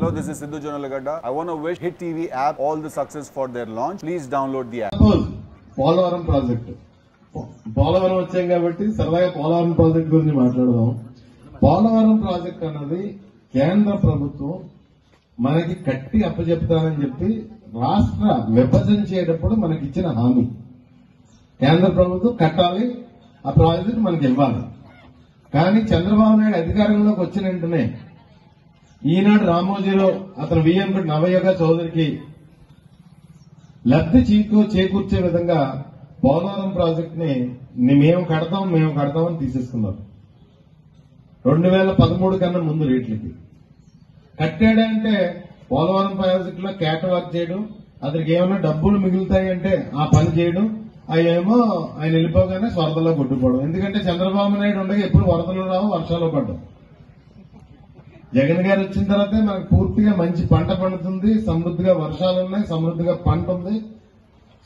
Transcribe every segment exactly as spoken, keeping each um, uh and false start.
Hello, this is Sindhu Johnalagadda. I want to wish Hit T V app all the success for their launch. Please download the app. Polavaram project. Polavaram vachcham kabatti sarvaga Polavaram project gurinchi maatladadam. Polavaram project anadi kendra prabhutvam manaki katti appajeptharani cheppi రాష్ట్ర విభజన చేయడప్పుడు మనకి ఇచ్చిన హామీ కేంద్ర ప్రభుత్వం కట్టాలి, ఆ project మనకి ఇవ్వాలి. కానీ చంద్రబాబు నాయుడు అధికారంలోకి వచ్చిన వెంటనే ఈనాడు రామోజీలో అతను వీఎంపీ నవయోగ చౌదరికి లబ్ధి చీకు చేకూర్చే విధంగా పోలవరం ప్రాజెక్టుని మేము కడతాం మేము కడతామని తీసేసుకున్నారు. రెండు వేల పదమూడు కన్నా ముందు రేట్లకి కట్టాడంటే పోలవరం ప్రాజెక్టులో క్యాట్ వర్క్ చేయడం, అతనికి ఏమైనా డబ్బులు మిగులుతాయి అంటే ఆ పని చేయడం, అవేమో ఆయన వెళ్ళిపోగానే వరదలో కొట్టుకోవడం. ఎందుకంటే చంద్రబాబు నాయుడు ఉండగా ఎప్పుడు వరదలు రావు, వర్షాలు పడ్డం. జగన్ గారు వచ్చిన తర్వాతే మనకు పూర్తిగా మంచి పంట పండుతుంది, సమృద్ధిగా వర్షాలు ఉన్నాయి, సమృద్ధిగా పంట ఉంది,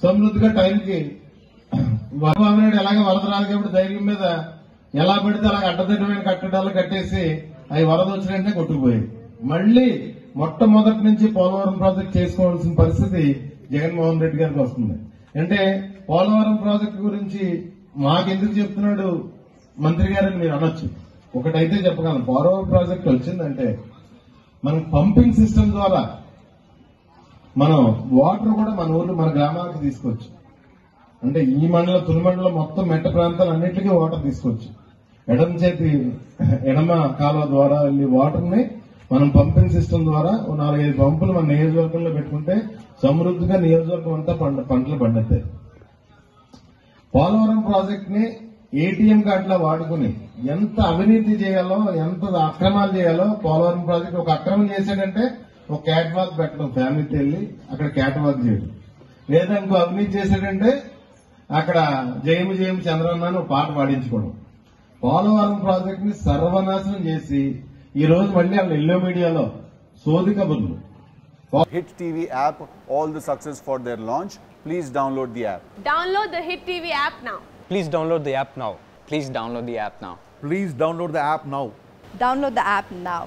సమృద్ధిగా టైంకి. చంద్రబాబు నాయుడు ఎలాగే వరద రాదు కాబట్టి ధైర్యం మీద ఎలా పడితే అలాగే అడ్డదిడ్డమైన కట్టడాలు కట్టేసి అవి వరద వచ్చిన వెంటనే కొట్టుకుపోయాయి. మళ్లీ మొట్టమొదటి నుంచి పోలవరం ప్రాజెక్ట్ చేసుకోవాల్సిన పరిస్థితి జగన్మోహన్ రెడ్డి గారికి వస్తుంది. అంటే పోలవరం ప్రాజెక్టు గురించి మాకెందుకు చెప్తున్నాడు మంత్రి గారని మీరు అనొచ్చు. ఒకటైతే చెప్పగలను, పోలవరం ప్రాజెక్టు వచ్చిందంటే మనం పంపింగ్ సిస్టమ్ ద్వారా మనం వాటర్ కూడా మన ఊర్లు మన గ్రామాలకు తీసుకోవచ్చు. అంటే ఈ మండల తులిమండలం మొత్తం మెట్ట ప్రాంతాలు అన్నింటికీ వాటర్ తీసుకోవచ్చు. ఎడమ చేతి ఎడమ కాలువ ద్వారా వెళ్ళి వాటర్ని మనం పంపింగ్ సిస్టమ్ ద్వారా నాలుగైదు పంపులు మన నియోజకవర్గంలో పెట్టుకుంటే సమృద్ధిగా నియోజకవర్గం అంతా పంటలు పండుతాయి. పోలవరం ప్రాజెక్ట్ ని ఏటీఎం కార్డులా వాడుకుని ఎంత అవినీతి చేయాలో, ఎంత అక్రమాలు చేయాలో పోలవరం ప్రాజెక్ట్ ఒక అక్రమం చేశాడంటే ఒక క్యాట్ వాక్ పెట్టడం, ఫ్యామిలీతో వెళ్ళి అక్కడ క్యాట్ వాక్ చేయడం. లేదా ఇంకో అవినీతి చేశాడంటే అక్కడ జయము జయము చంద్రన్న అని ఒక పాట పాడించుకోవడం. పోలవరం ప్రాజెక్ట్ ని సర్వనాశనం చేసి ఈ రోజు మళ్ళీ వాళ్ళ ఎల్లో మీడియాలో సోది కబుర్లు. Hit T V app, all the success for their launch. Please download the app. Download the Hit T V app now. Please download the app now. Please download the app now. Please download the app now. Download the app now.